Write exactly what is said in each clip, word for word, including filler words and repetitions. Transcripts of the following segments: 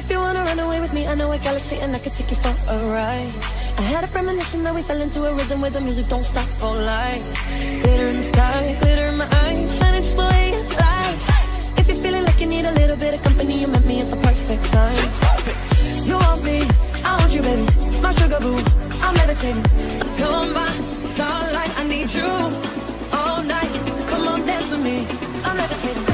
If you wanna run away with me, I know a galaxy and I could take you for a ride. I had a premonition that we fell into a rhythm where the music don't stop for life. Glitter in the sky, glitter in my eyes, shining just the way you like. If you're feeling like you need a little bit of company, you met me at the perfect time. You want me, I want you, baby, my sugar boo, I'm levitating. You're my starlight, I need you all night. Come on, dance with me, I'm levitating.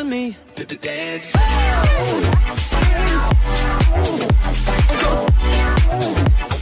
Me to the dance. Oh. Oh. Oh. Oh. Oh.